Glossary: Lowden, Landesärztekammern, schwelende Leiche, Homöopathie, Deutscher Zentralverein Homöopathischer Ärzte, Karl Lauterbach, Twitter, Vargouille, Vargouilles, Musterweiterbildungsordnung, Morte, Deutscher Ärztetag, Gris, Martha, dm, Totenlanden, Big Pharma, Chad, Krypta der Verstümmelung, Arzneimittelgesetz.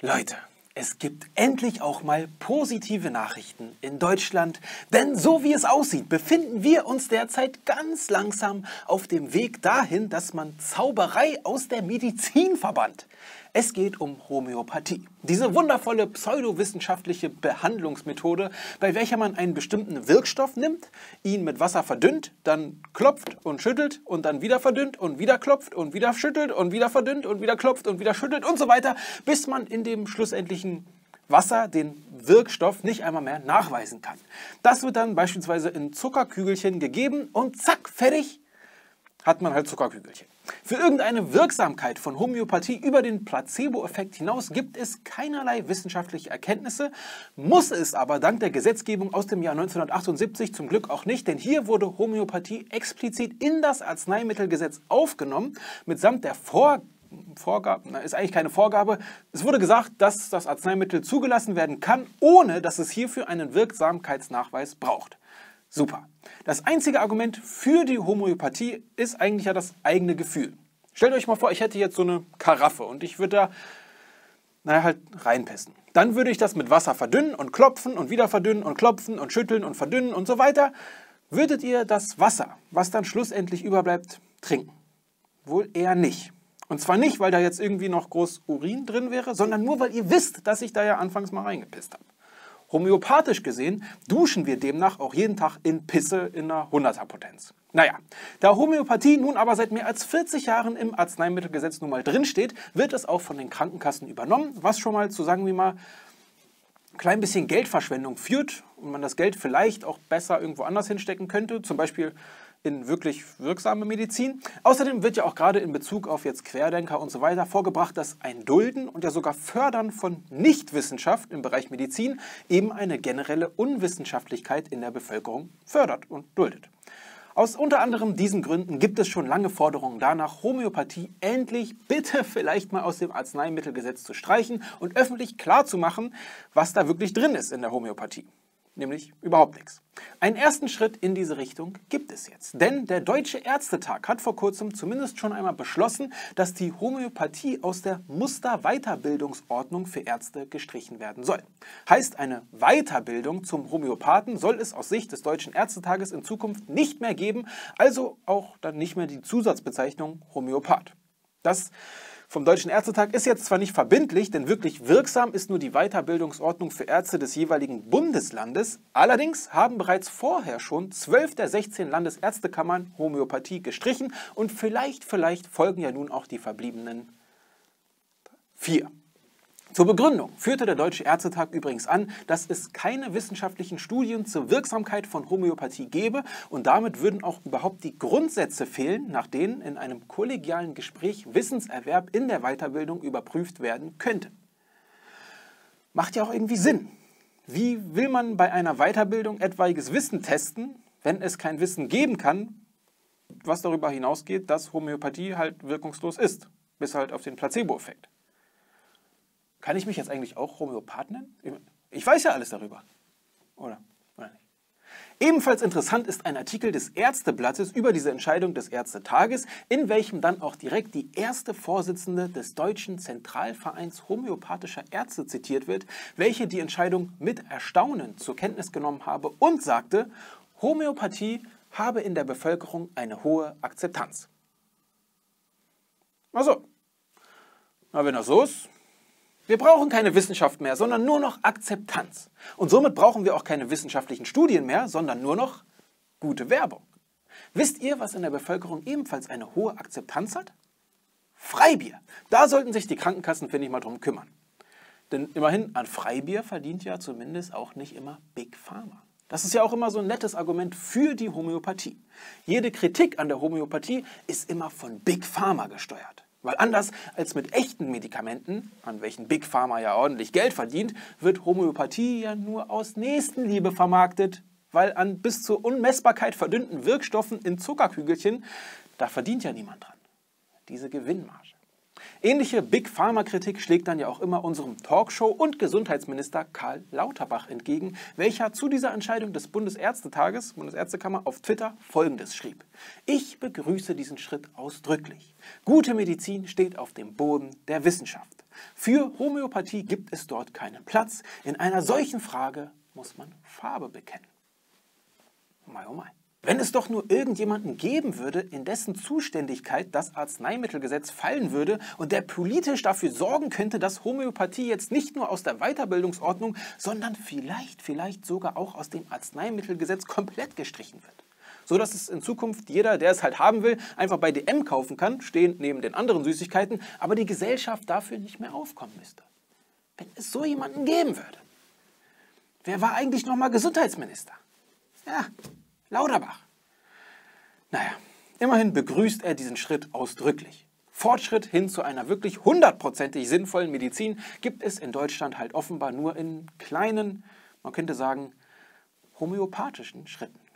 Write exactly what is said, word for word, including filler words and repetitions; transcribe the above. Leute, es gibt endlich auch mal positive Nachrichten in Deutschland, denn so wie es aussieht, befinden wir uns derzeit ganz langsam auf dem Weg dahin, dass man Zauberei aus der Medizin verbannt. Es geht um Homöopathie, diese wundervolle pseudowissenschaftliche Behandlungsmethode, bei welcher man einen bestimmten Wirkstoff nimmt, ihn mit Wasser verdünnt, dann klopft und schüttelt und dann wieder verdünnt und wieder klopft und wieder schüttelt und wieder verdünnt und wieder klopft und wieder schüttelt und so weiter, bis man in dem schlussendlichen Wasser den Wirkstoff nicht einmal mehr nachweisen kann. Das wird dann beispielsweise in Zuckerkügelchen gegeben und zack, fertig, hat man halt Zuckerkügelchen. Für irgendeine Wirksamkeit von Homöopathie über den Placebo-Effekt hinaus gibt es keinerlei wissenschaftliche Erkenntnisse, muss es aber dank der Gesetzgebung aus dem Jahr neunzehnhundertachtundsiebzig zum Glück auch nicht, denn hier wurde Homöopathie explizit in das Arzneimittelgesetz aufgenommen, mitsamt der Vor Vorgabe, na, ist eigentlich keine Vorgabe, es wurde gesagt, dass das Arzneimittel zugelassen werden kann, ohne dass es hierfür einen Wirksamkeitsnachweis braucht. Super. Das einzige Argument für die Homöopathie ist eigentlich ja das eigene Gefühl. Stellt euch mal vor, ich hätte jetzt so eine Karaffe und ich würde da, naja, halt reinpissen. Dann würde ich das mit Wasser verdünnen und klopfen und wieder verdünnen und klopfen und schütteln und verdünnen und so weiter. Würdet ihr das Wasser, was dann schlussendlich überbleibt, trinken? Wohl eher nicht. Und zwar nicht, weil da jetzt irgendwie noch groß Urin drin wäre, sondern nur, weil ihr wisst, dass ich da ja anfangs mal reingepisst habe. Homöopathisch gesehen duschen wir demnach auch jeden Tag in Pisse in einer hunderter Potenz. Naja, da Homöopathie nun aber seit mehr als vierzig Jahren im Arzneimittelgesetz nun mal drinsteht, wird es auch von den Krankenkassen übernommen, was schon mal zu, sagen wir mal, ein klein bisschen Geldverschwendung führt und man das Geld vielleicht auch besser irgendwo anders hinstecken könnte, zum Beispiel in wirklich wirksame Medizin. Außerdem wird ja auch gerade in Bezug auf jetzt Querdenker und so weiter vorgebracht, dass ein Dulden und ja sogar Fördern von Nichtwissenschaft im Bereich Medizin eben eine generelle Unwissenschaftlichkeit in der Bevölkerung fördert und duldet. Aus unter anderem diesen Gründen gibt es schon lange Forderungen danach, Homöopathie endlich bitte vielleicht mal aus dem Arzneimittelgesetz zu streichen und öffentlich klarzumachen, was da wirklich drin ist in der Homöopathie. Nämlich überhaupt nichts. Einen ersten Schritt in diese Richtung gibt es jetzt. Denn der Deutsche Ärztetag hat vor kurzem zumindest schon einmal beschlossen, dass die Homöopathie aus der Musterweiterbildungsordnung für Ärzte gestrichen werden soll. Heißt, eine Weiterbildung zum Homöopathen soll es aus Sicht des Deutschen Ärztetages in Zukunft nicht mehr geben, also auch dann nicht mehr die Zusatzbezeichnung Homöopath. Das vom Deutschen Ärztetag ist jetzt zwar nicht verbindlich, denn wirklich wirksam ist nur die Weiterbildungsordnung für Ärzte des jeweiligen Bundeslandes. Allerdings haben bereits vorher schon zwölf der sechzehn Landesärztekammern Homöopathie gestrichen und vielleicht, vielleicht folgen ja nun auch die verbliebenen vier. Zur Begründung führte der Deutsche Ärztetag übrigens an, dass es keine wissenschaftlichen Studien zur Wirksamkeit von Homöopathie gebe und damit würden auch überhaupt die Grundsätze fehlen, nach denen in einem kollegialen Gespräch Wissenserwerb in der Weiterbildung überprüft werden könnte. Macht ja auch irgendwie Sinn. Wie will man bei einer Weiterbildung etwaiges Wissen testen, wenn es kein Wissen geben kann, was darüber hinausgeht, dass Homöopathie halt wirkungslos ist, bis halt auf den Placebo-Effekt? Kann ich mich jetzt eigentlich auch Homöopath nennen? Ich weiß ja alles darüber. Oder? Oder nicht? Ebenfalls interessant ist ein Artikel des Ärzteblattes über diese Entscheidung des Ärztetages, in welchem dann auch direkt die erste Vorsitzende des Deutschen Zentralvereins Homöopathischer Ärzte zitiert wird, welche die Entscheidung mit Erstaunen zur Kenntnis genommen habe und sagte, Homöopathie habe in der Bevölkerung eine hohe Akzeptanz. Ach so. Na, wenn das so ist. Wir brauchen keine Wissenschaft mehr, sondern nur noch Akzeptanz. Und somit brauchen wir auch keine wissenschaftlichen Studien mehr, sondern nur noch gute Werbung. Wisst ihr, was in der Bevölkerung ebenfalls eine hohe Akzeptanz hat? Freibier. Da sollten sich die Krankenkassen, finde ich, mal drum kümmern. Denn immerhin, an Freibier verdient ja zumindest auch nicht immer Big Pharma. Das ist ja auch immer so ein nettes Argument für die Homöopathie. Jede Kritik an der Homöopathie ist immer von Big Pharma gesteuert. Weil anders als mit echten Medikamenten, an welchen Big Pharma ja ordentlich Geld verdient, wird Homöopathie ja nur aus Nächstenliebe vermarktet, weil an bis zur Unmessbarkeit verdünnten Wirkstoffen in Zuckerkügelchen, da verdient ja niemand dran. Diese Gewinnmarge. Ähnliche Big Pharma-Kritik schlägt dann ja auch immer unserem Talkshow- und Gesundheitsminister Karl Lauterbach entgegen, welcher zu dieser Entscheidung des Bundesärztetages, Bundesärztekammer, auf Twitter Folgendes schrieb: Ich begrüße diesen Schritt ausdrücklich. Gute Medizin steht auf dem Boden der Wissenschaft. Für Homöopathie gibt es dort keinen Platz. In einer solchen Frage muss man Farbe bekennen. Mai, oh mai. Wenn es doch nur irgendjemanden geben würde, in dessen Zuständigkeit das Arzneimittelgesetz fallen würde und der politisch dafür sorgen könnte, dass Homöopathie jetzt nicht nur aus der Weiterbildungsordnung, sondern vielleicht, vielleicht sogar auch aus dem Arzneimittelgesetz komplett gestrichen wird. So dass es in Zukunft jeder, der es halt haben will, einfach bei D M kaufen kann, stehend neben den anderen Süßigkeiten, aber die Gesellschaft dafür nicht mehr aufkommen müsste. Wenn es so jemanden geben würde. Wer war eigentlich nochmal Gesundheitsminister? Ja, Lauterbach. Naja, immerhin begrüßt er diesen Schritt ausdrücklich. Fortschritt hin zu einer wirklich hundertprozentig sinnvollen Medizin gibt es in Deutschland halt offenbar nur in kleinen, man könnte sagen, homöopathischen Schritten.